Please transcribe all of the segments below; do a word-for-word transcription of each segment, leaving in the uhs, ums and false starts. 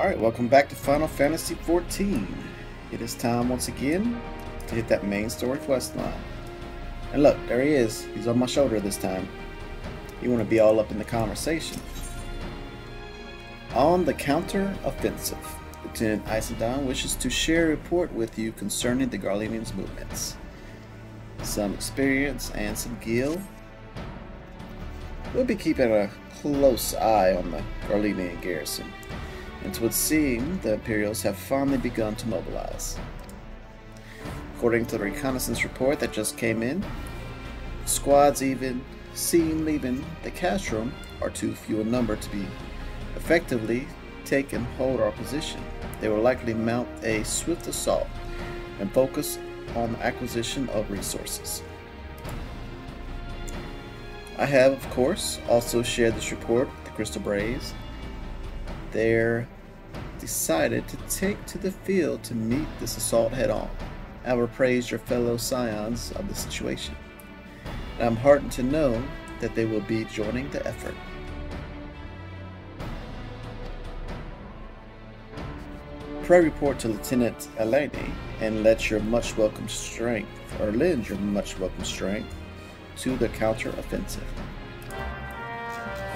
Alright, welcome back to Final Fantasy fourteen. It is time once again to hit that main story quest line. And look, there he is. He's on my shoulder this time. You want to be all up in the conversation. On the counter offensive, Lieutenant Isodan wishes to share a report with you concerning the Garlinians' movements. Some experience and some guile. We'll be keeping a close eye on the Garlinian garrison. It would seem the Imperials have finally begun to mobilize. According to the reconnaissance report that just came in, squads even seen leaving the Castrum are too few in number to be effectively take and hold our position. They will likely mount a swift assault and focus on the acquisition of resources. I have, of course, also shared this report with the Crystal Braves. They're decided to take to the field to meet this assault head-on. I will praise your fellow scions of the situation, and I'm heartened to know that they will be joining the effort. Pray report to Lieutenant Eleni and let your much welcome strength, or lend your much welcome strength, to the counter offensive.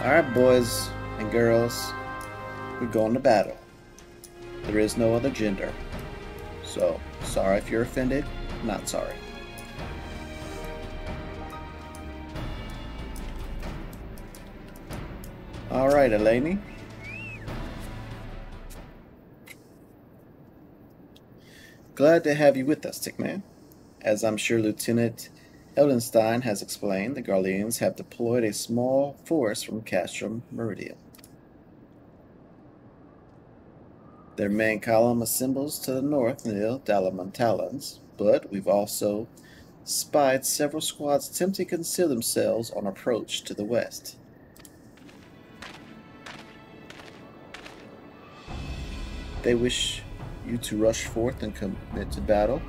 All right, boys and girls. We're going to battle. There is no other gender. So, sorry if you're offended, not sorry. Alright, Eleni. Glad to have you with us, Tickman. As I'm sure Lieutenant Eldenstein has explained, the Garleans have deployed a small force from Castrum Meridian. Their main column assembles to the north near Dalamantalans, but we've also spied several squads attempting to conceal themselves on approach to the west. They wish you to rush forth and commit to battle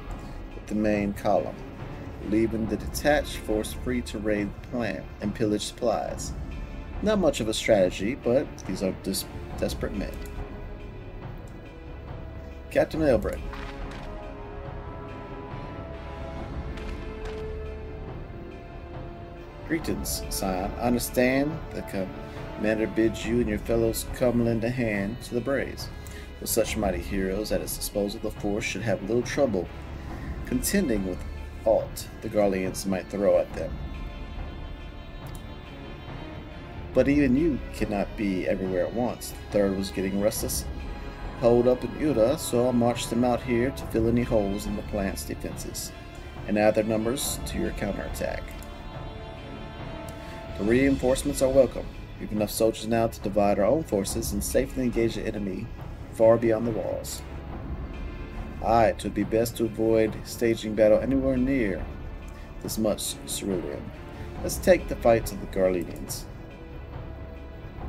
with the main column, leaving the detached force free to raid the plant and pillage supplies. Not much of a strategy, but these are des- desperate men. Captain Melbreck. Greetings, Sion. I understand the commander bids you and your fellows come lend a hand to the Braves. With such mighty heroes at its disposal, the force should have little trouble contending with aught the Garleans might throw at them. But even you cannot be everywhere at once. The third was getting restless. Hold up in Uda, so I marched them out here to fill any holes in the plant's defenses and add their numbers to your counterattack. The reinforcements are welcome. We've enough soldiers now to divide our own forces and safely engage the enemy far beyond the walls. Aye, it would be best to avoid staging battle anywhere near this much cerulean. Let's take the fight to the Garlinians.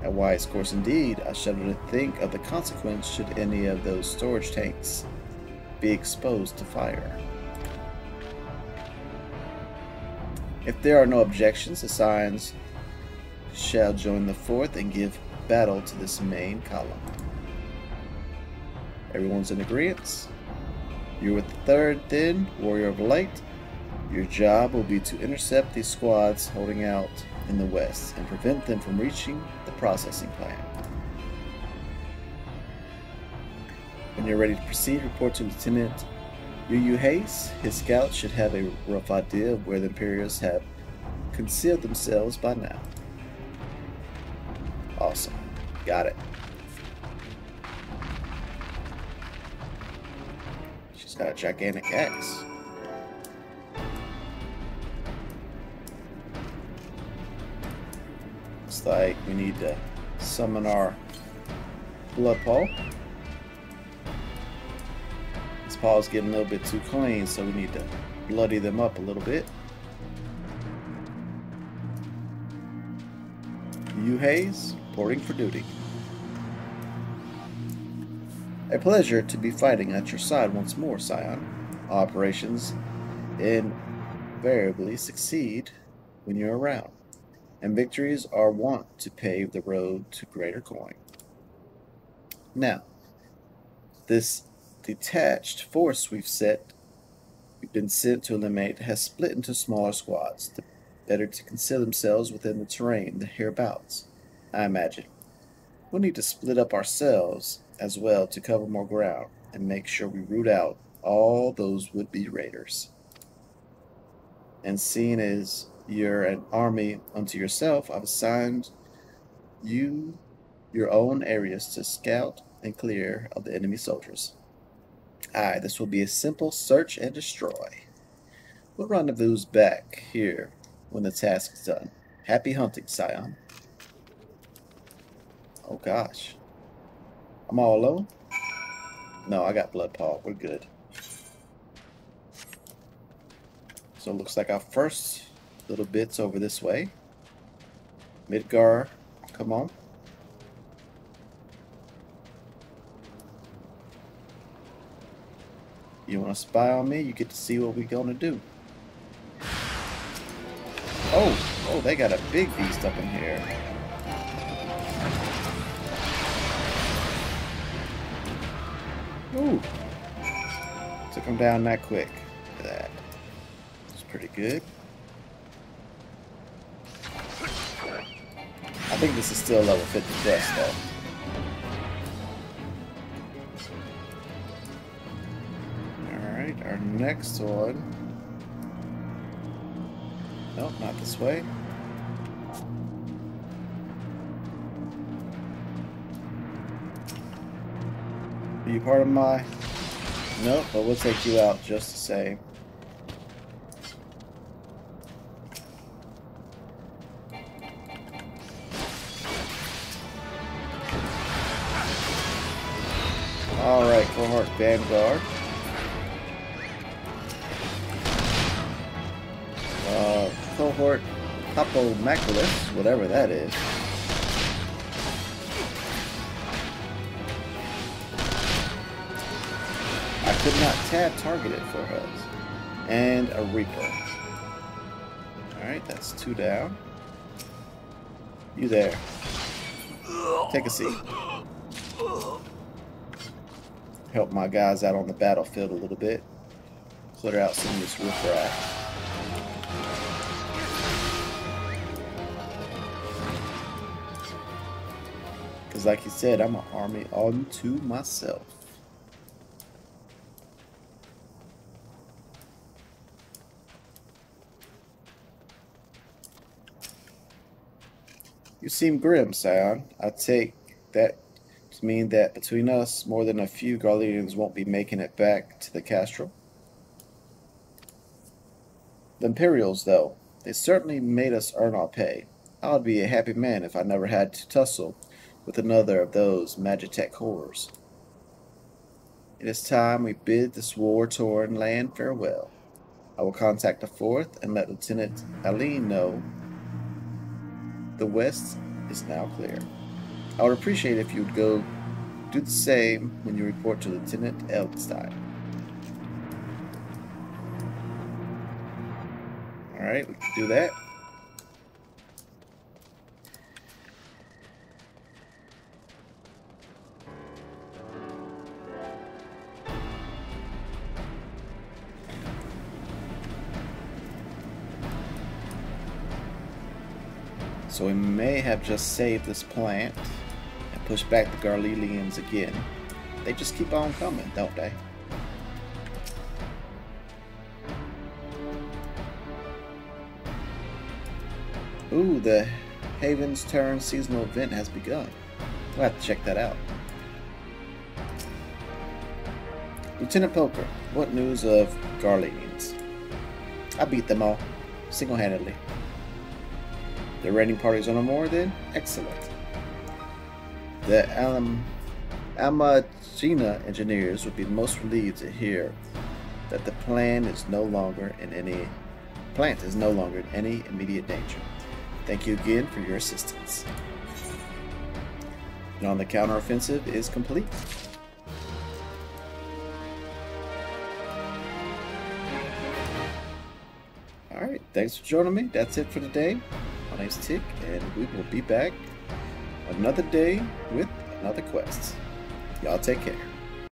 A wise course indeed. I shudder to think of the consequence should any of those storage tanks be exposed to fire. If there are no objections, the Scions shall join the fourth and give battle to this main column. Everyone's in agreement. You're with the third, then, Warrior of Light. Your job will be to intercept these squads holding out in the west and prevent them from reaching the processing plant. When you're ready to proceed, report to Lieutenant Yuyuhase. His scouts should have a rough idea of where the Imperials have concealed themselves by now. Awesome. Got it. She's got a gigantic axe. Like we need to summon our blood paw. This paw is getting a little bit too clean, so we need to bloody them up a little bit. Yuyuhase, reporting for duty. A pleasure to be fighting at your side once more, Sion. Operations invariably succeed when you're around, and victories are wont to pave the road to greater coin. Now, This detached force we've set, we've been sent to eliminate, has split into smaller squads, the better to conceal themselves within the terrain, the hereabouts, I imagine. We'll need to split up ourselves as well to cover more ground and make sure we root out all those would-be raiders. And seeing as you're an army unto yourself, I've assigned you your own areas to scout and clear of the enemy soldiers. Aye, this will be a simple search and destroy. We'll rendezvous back here when the task's done. Happy hunting, Sion. Oh gosh. I'm all alone? No, I got blood paw. We're good. So it looks like our first little bit's over this way. Midgar, come on. You want to spy on me? You get to see what we're going to do. Oh, oh, they got a big beast up in here. Ooh. Took him down that quick. Look at that. That's pretty good. I think this is still level fifty plus, though. Our next one. Nope, not this way. Are you part of my? Nope, but we'll take you out just the same. Alright, Cohort Vanguard. Cohort Papal Maculus, whatever that is. I could not tab target it for us. And a Reaper. Alright, that's two down. You there. Take a seat. Help my guys out on the battlefield a little bit. Clear out some of this riffraff. Like you said, I'm an army unto myself. You seem grim, Sion. I take that to mean that between us, more than a few Garleans won't be making it back to the Castrum. The Imperials, though, they certainly made us earn our pay. I would be a happy man if I never had to tussle with another of those Magitek horrors. It is time we bid this war-torn land farewell. I will contact the fourth and let Lieutenant Aline know the west is now clear. I would appreciate if you would go do the same when you report to Lieutenant Eldenstein. Alright, we can do that. So we may have just saved this plant and pushed back the Garlinians again. They just keep on coming, don't they? Ooh, the Haven's Turn seasonal event has begun. We'll have to check that out. Lieutenant Pilker, what news of Garlinians? I beat them all, single-handedly. The raiding party's on a moor then? Excellent. The Am Amagina engineers would be most relieved to hear that the plan is no longer in any plant is no longer in any immediate danger. Thank you again for your assistance. And on the counteroffensive is complete. Alright, thanks for joining me. That's it for today. My name's Tick, and we will be back another day with another quest. Y'all take care.